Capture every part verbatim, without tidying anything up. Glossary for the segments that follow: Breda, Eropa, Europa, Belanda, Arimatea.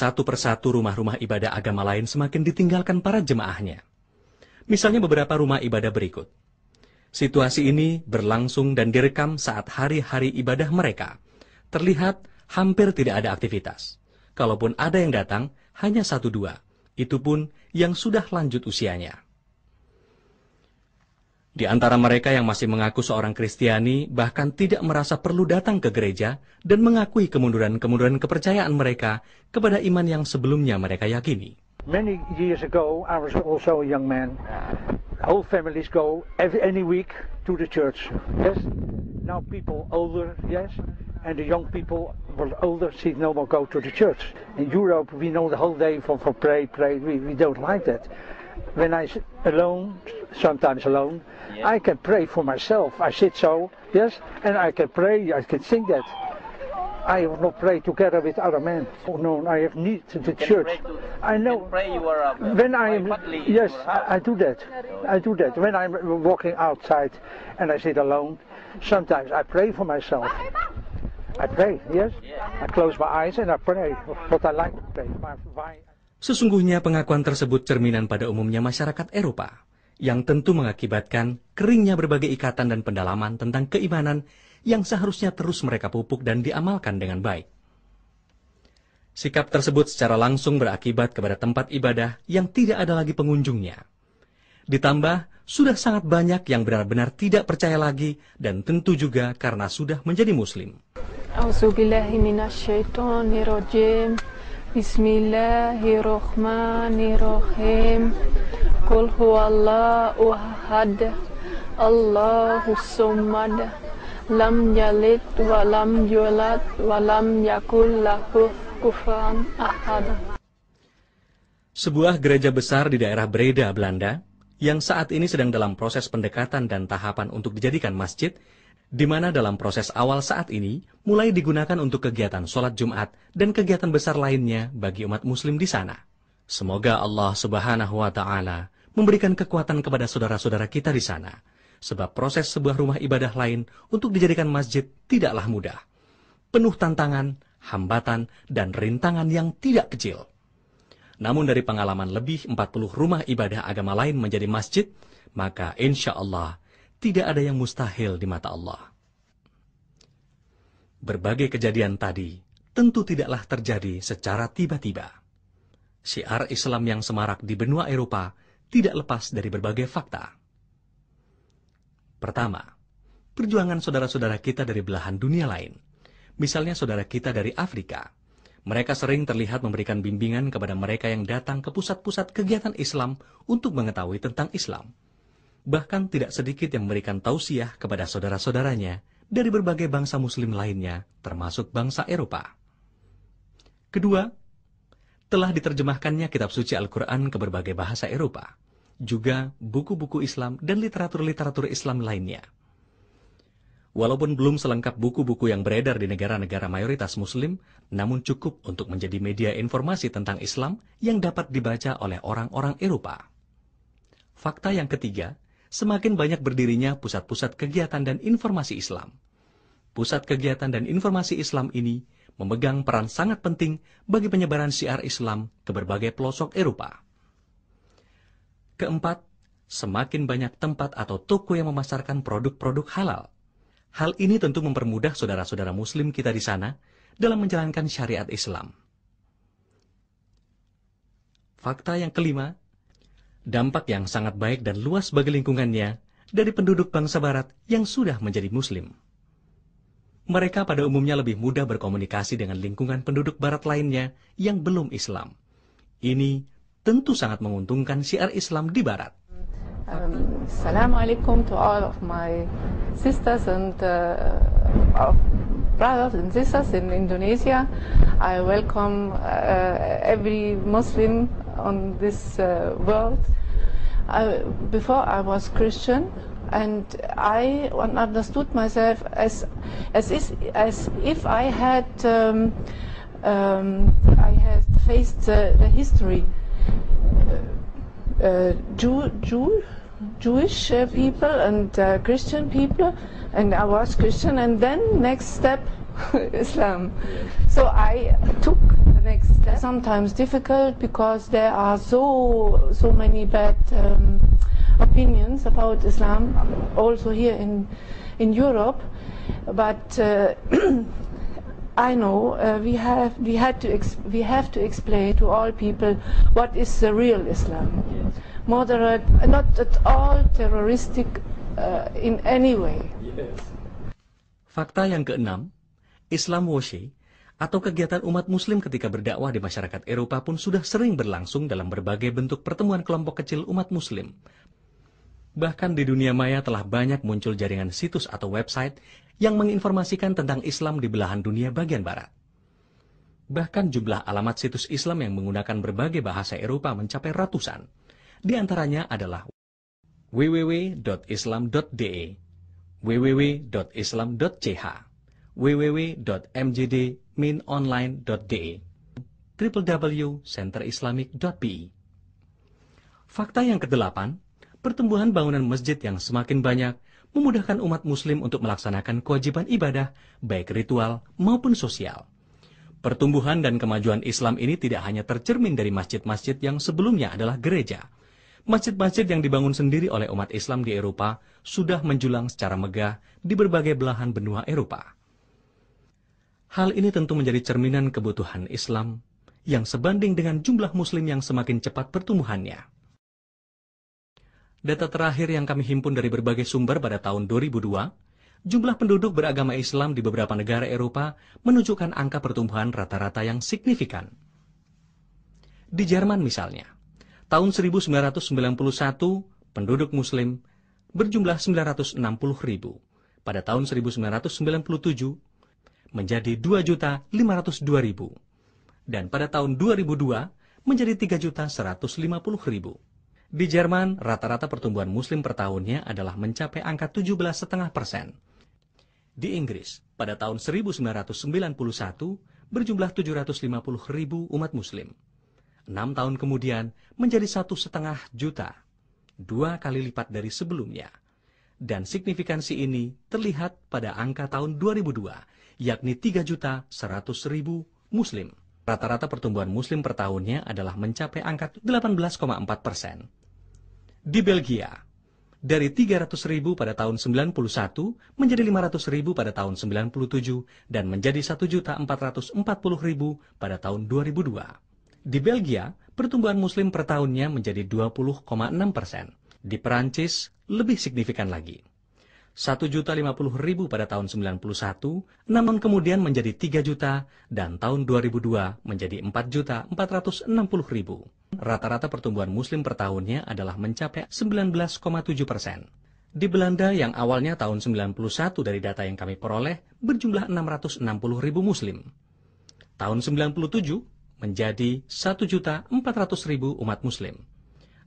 satu persatu rumah-rumah ibadah agama lain semakin ditinggalkan para jemaahnya. Misalnya beberapa rumah ibadah berikut. Situasi ini berlangsung dan direkam saat hari-hari ibadah mereka. Terlihat hampir tidak ada aktivitas. Kalaupun ada yang datang, hanya satu dua. Itu pun yang sudah lanjut usianya. Di antara mereka yang masih mengaku seorang Kristiani bahkan tidak merasa perlu datang ke gereja dan mengakui kemunduran-kemunduran kepercayaan mereka kepada iman yang sebelumnya mereka yakini. Many years ago, I was also a young man. Whole families go every any week to the church. Yes. Now people older, yes, and the young people were older, see no more go to the church. In Europe, we know the whole day for for pray, pray. We we don't like that. When I alone, sometimes alone, yeah. I can pray for myself. I sit so, yes, and I can pray. I can sing that. I will not pray together with other men. Oh, no, I have need to the church. To, I know. Pray you are, uh, when I am, yes, I, I do that. I do that. When I'm walking outside and I sit alone, sometimes I pray for myself. I pray, yes. I close my eyes and I pray what I like to pray. Why? Sesungguhnya pengakuan tersebut cerminan pada umumnya masyarakat Eropa, yang tentu mengakibatkan keringnya berbagai ikatan dan pendalaman tentang keimanan yang seharusnya terus mereka pupuk dan diamalkan dengan baik. Sikap tersebut secara langsung berakibat kepada tempat ibadah yang tidak ada lagi pengunjungnya. Ditambah, sudah sangat banyak yang benar-benar tidak percaya lagi dan tentu juga karena sudah menjadi muslim. Auzubillahiminasyaitonirrojim. Bismillahirrahmanirrahim. Qul huwallahu ahad. Allahus samad. Lam yalid wa lam yulad wa lam yakul lahu kufuwan ahad. Sebuah gereja besar di daerah Breda, Belanda, yang saat ini sedang dalam proses pendekatan dan tahapan untuk dijadikan masjid, di mana dalam proses awal saat ini mulai digunakan untuk kegiatan sholat Jumat dan kegiatan besar lainnya bagi umat muslim di sana. Semoga Allah Subhanahu wa Ta'ala memberikan kekuatan kepada saudara-saudara kita di sana, sebab proses sebuah rumah ibadah lain untuk dijadikan masjid tidaklah mudah. Penuh tantangan, hambatan, dan rintangan yang tidak kecil. Namun dari pengalaman lebih empat puluh rumah ibadah agama lain menjadi masjid, maka insya Allah, tidak ada yang mustahil di mata Allah. Berbagai kejadian tadi tentu tidaklah terjadi secara tiba-tiba. Syiar Islam yang semarak di benua Eropa tidak lepas dari berbagai fakta. Pertama, perjuangan saudara-saudara kita dari belahan dunia lain. Misalnya saudara kita dari Afrika. Mereka sering terlihat memberikan bimbingan kepada mereka yang datang ke pusat-pusat kegiatan Islam untuk mengetahui tentang Islam. Bahkan tidak sedikit yang memberikan tausiah kepada saudara-saudaranya dari berbagai bangsa muslim lainnya, termasuk bangsa Eropa. Kedua, telah diterjemahkannya kitab suci Al-Quran ke berbagai bahasa Eropa, juga buku-buku Islam dan literatur-literatur Islam lainnya. Walaupun belum selengkap buku-buku yang beredar di negara-negara mayoritas muslim, namun cukup untuk menjadi media informasi tentang Islam yang dapat dibaca oleh orang-orang Eropa. Fakta yang ketiga, semakin banyak berdirinya pusat-pusat kegiatan dan informasi Islam. Pusat kegiatan dan informasi Islam ini memegang peran sangat penting bagi penyebaran syiar Islam ke berbagai pelosok Eropa. Keempat, semakin banyak tempat atau toko yang memasarkan produk-produk halal. Hal ini tentu mempermudah saudara-saudara muslim kita di sana dalam menjalankan syariat Islam. Fakta yang kelima, dampak yang sangat baik dan luas bagi lingkungannya dari penduduk bangsa barat yang sudah menjadi muslim. Mereka pada umumnya lebih mudah berkomunikasi dengan lingkungan penduduk barat lainnya yang belum Islam. Ini tentu sangat menguntungkan syiar Islam di barat. Um, Assalamualaikum to all of my sisters and uh, of brothers and sisters in Indonesia. I welcome uh, every Muslim on this uh, world. I, before I was Christian, and I understood myself as as is, as if I had um, um, I had faced uh, the history. Uh, Jew, Jew, Jewish uh, people and uh, Christian people, and I was Christian, and then next step Islam. So I took the next step? Sometimes difficult because there are so so many bad um, opinions about Islam, also here in in Europe. But uh, I know uh, we have we had to ex we have to explain to all people what is the real Islam. Yes. Moderate, not at all terroristic uh, in any way. Yes. Fakta yang keenam, Islam Woshe atau kegiatan umat muslim ketika berdakwah di masyarakat Eropa pun sudah sering berlangsung dalam berbagai bentuk pertemuan kelompok kecil umat muslim. Bahkan di dunia maya telah banyak muncul jaringan situs atau website yang menginformasikan tentang Islam di belahan dunia bagian barat. Bahkan jumlah alamat situs Islam yang menggunakan berbagai bahasa Eropa mencapai ratusan. Di antaranya adalah w w w dot islam dot d e, w w w dot islam dot c h, w w w dot m j d minonline dot d e, w w w dot center islamic dot p e. Fakta yang kedelapan, pertumbuhan bangunan masjid yang semakin banyak memudahkan umat muslim untuk melaksanakan kewajiban ibadah, baik ritual maupun sosial. Pertumbuhan dan kemajuan Islam ini tidak hanya tercermin dari masjid-masjid yang sebelumnya adalah gereja. Masjid-masjid yang dibangun sendiri oleh umat Islam di Eropa sudah menjulang secara megah di berbagai belahan benua Eropa. Hal ini tentu menjadi cerminan kebutuhan Islam yang sebanding dengan jumlah muslim yang semakin cepat pertumbuhannya. Data terakhir yang kami himpun dari berbagai sumber pada tahun dua ribu dua, jumlah penduduk beragama Islam di beberapa negara Eropa menunjukkan angka pertumbuhan rata-rata yang signifikan. Di Jerman misalnya, tahun seribu sembilan ratus sembilan puluh satu, penduduk muslim berjumlah sembilan ratus enam puluh ribu. Pada tahun seribu sembilan ratus sembilan puluh tujuh, menjadi dua juta lima ratus dua ribu. Dan pada tahun dua ribu dua, menjadi tiga juta seratus lima puluh ribu. Di Jerman, rata-rata pertumbuhan muslim per tahunnya adalah mencapai angka tujuh belas koma lima persen. Di Inggris, pada tahun seribu sembilan ratus sembilan puluh satu, berjumlah tujuh ratus lima puluh ribu umat muslim. Enam tahun kemudian menjadi satu setengah juta, dua kali lipat dari sebelumnya. Dan signifikansi ini terlihat pada angka tahun dua ribu dua, yakni tiga juta seratus ribu muslim. Rata-rata pertumbuhan muslim per tahunnya adalah mencapai angka delapan belas koma empat persen. Di Belgia, dari tiga ratus ribu pada tahun sembilan puluh satu menjadi lima ratus ribu pada tahun sembilan puluh tujuh dan menjadi satu juta empat ratus empat puluh ribu pada tahun dua ribu dua. Di Belgia, pertumbuhan muslim per tahunnya menjadi dua puluh koma enam persen. Di Perancis, lebih signifikan lagi. satu juta lima puluh ribu pada tahun seribu sembilan ratus sembilan puluh satu, namun kemudian menjadi tiga juta, dan tahun dua ribu dua menjadi empat juta empat ratus enam puluh ribu. Rata-rata pertumbuhan muslim per tahunnya adalah mencapai sembilan belas koma tujuh persen. Di Belanda yang awalnya tahun seribu sembilan ratus sembilan puluh satu dari data yang kami peroleh, berjumlah enam ratus enam puluh ribu muslim. Tahun seribu sembilan ratus sembilan puluh tujuh, menjadi satu juta empat ratus ribu umat muslim.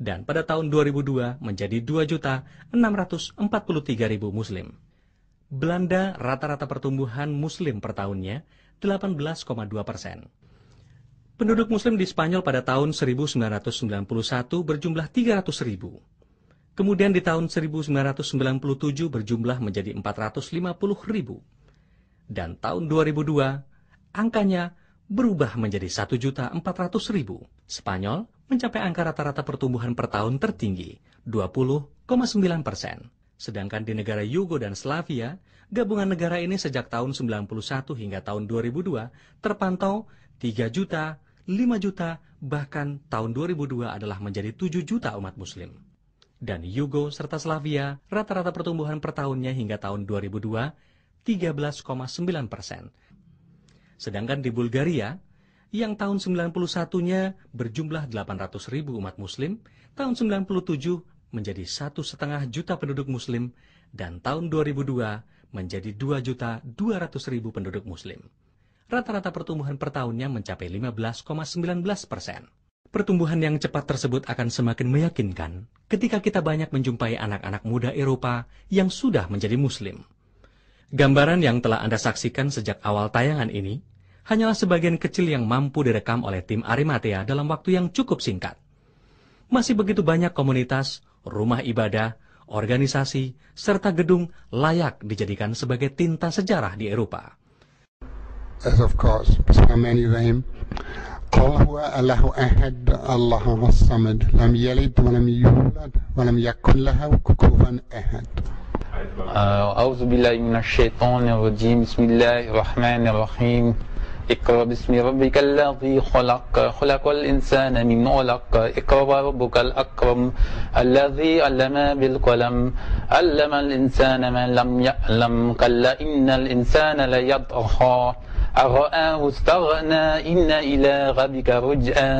Dan pada tahun dua ribu dua menjadi dua juta enam ratus empat puluh tiga ribu muslim. Belanda rata-rata pertumbuhan muslim per tahunnya delapan belas koma dua persen. Penduduk muslim di Spanyol pada tahun seribu sembilan ratus sembilan puluh satu berjumlah tiga ratus ribu. Kemudian di tahun seribu sembilan ratus sembilan puluh tujuh berjumlah menjadi empat ratus lima puluh ribu. Dan tahun dua ribu dua angkanya berubah menjadi satu juta empat ratus ribu. Spanyol mencapai angka rata-rata pertumbuhan per tahun tertinggi, dua puluh koma sembilan persen. Sedangkan di negara Yugo dan Slavia, gabungan negara ini sejak tahun seribu sembilan ratus sembilan puluh satu hingga tahun dua ribu dua terpantau tiga juta, lima juta, bahkan tahun dua ribu dua adalah menjadi tujuh juta umat muslim. Dan Yugo serta Slavia, rata-rata pertumbuhan per tahunnya hingga tahun dua ribu dua, tiga belas koma sembilan persen. Sedangkan di Bulgaria, yang tahun seribu sembilan ratus sembilan puluh satu-nya berjumlah delapan ratus ribu umat muslim, tahun seribu sembilan ratus sembilan puluh tujuh menjadi satu setengah juta penduduk muslim, dan tahun dua ribu dua menjadi dua juta dua ratus ribu penduduk muslim. Rata-rata pertumbuhan per tahunnya mencapai lima belas koma sembilan belas persen. Pertumbuhan yang cepat tersebut akan semakin meyakinkan ketika kita banyak menjumpai anak-anak muda Eropa yang sudah menjadi muslim. Gambaran yang telah Anda saksikan sejak awal tayangan ini hanyalah sebagian kecil yang mampu direkam oleh tim Arimatea dalam waktu yang cukup singkat. Masih begitu banyak komunitas, rumah ibadah, organisasi, serta gedung layak dijadikan sebagai tinta sejarah di Eropa. As of course, so many of them قل هو الله أحد الله الصمد لم يلد ولم يولد ولم يكن له كفوا أحد. أعوذ بالله من الشيطان الرجيم بسم الله الرحمن الرحيم اقرأ باسم ربك الذي خلق خلق الإنسان من علق اقرأ وربك الأكرم الذي علم بالقلم علم الإنسان ما لم يعلم كلا إن الإنسان ليطغى أرآه استغنى إن إلى ربك رجعا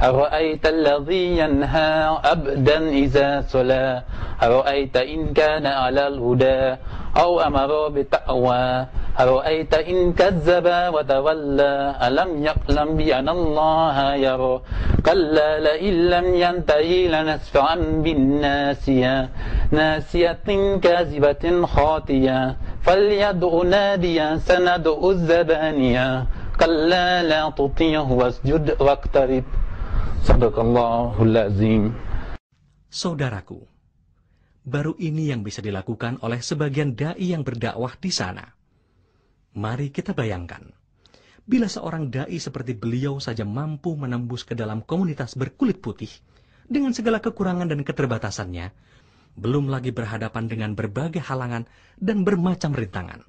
أرأيت الذي ينهى أبدا إذا صلى أرأيت إن كان على الهدى أو أمر بالتقوى أرأيت إن كذب وتولى ألم يعلم بأن الله يرى كلا لئن لم ينتهي لنسفعا بالناسية ناسية كاذبة خاطئة فليدع ناديا سندع الزبانية كلا لا تطيعه واسجد واقترب. Sadaqallahul Azim. Saudaraku, baru ini yang bisa dilakukan oleh sebagian dai yang berdakwah di sana. Mari kita bayangkan, bila seorang dai seperti beliau saja mampu menembus ke dalam komunitas berkulit putih dengan segala kekurangan dan keterbatasannya, belum lagi berhadapan dengan berbagai halangan dan bermacam rintangan.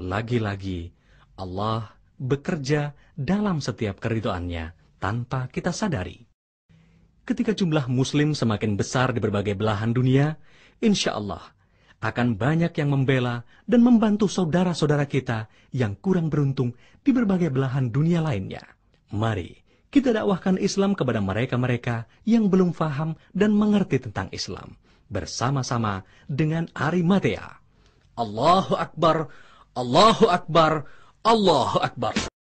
Lagi-lagi Allah bekerja dalam setiap keridhaannya tanpa kita sadari. Ketika jumlah muslim semakin besar di berbagai belahan dunia, insya Allah akan banyak yang membela dan membantu saudara-saudara kita yang kurang beruntung di berbagai belahan dunia lainnya. Mari kita dakwahkan Islam kepada mereka-mereka yang belum faham dan mengerti tentang Islam, bersama-sama dengan Arimatea. Allahu Akbar, Allahu Akbar, Allahu Akbar.